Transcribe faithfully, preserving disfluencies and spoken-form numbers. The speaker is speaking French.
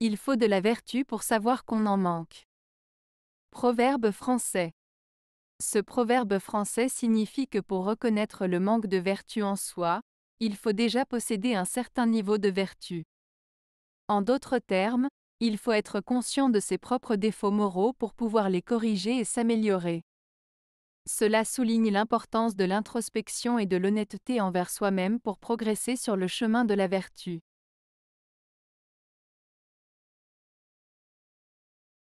Il faut de la vertu pour savoir qu'on en manque. Proverbe français. Ce proverbe français signifie que pour reconnaître le manque de vertu en soi, il faut déjà posséder un certain niveau de vertu. En d'autres termes, il faut être conscient de ses propres défauts moraux pour pouvoir les corriger et s'améliorer. Cela souligne l'importance de l'introspection et de l'honnêteté envers soi-même pour progresser sur le chemin de la vertu.